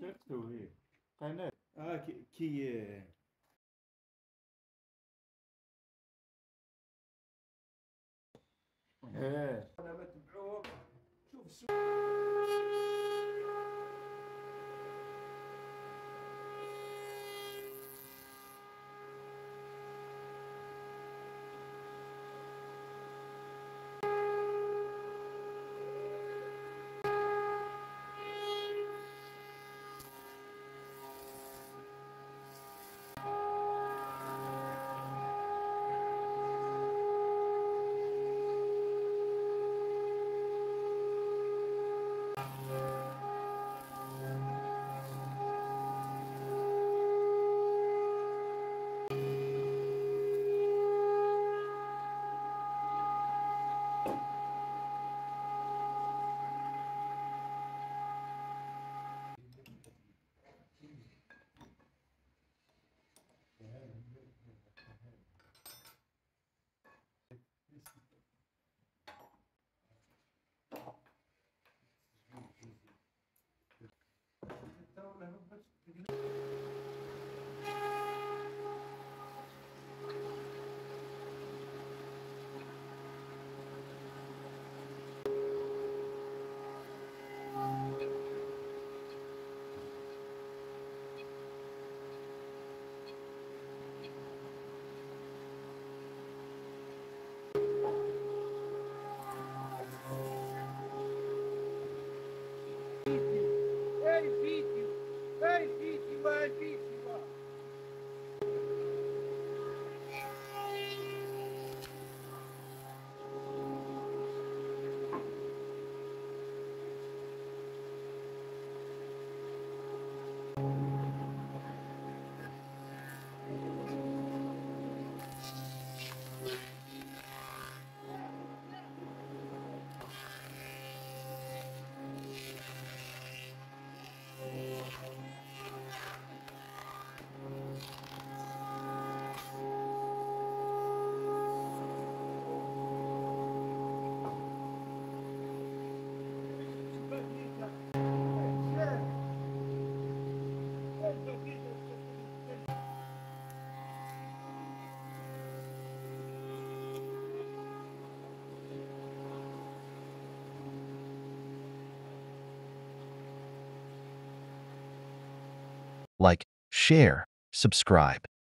Sertu, kaynar. Ah, ki. He. Like, share, subscribe.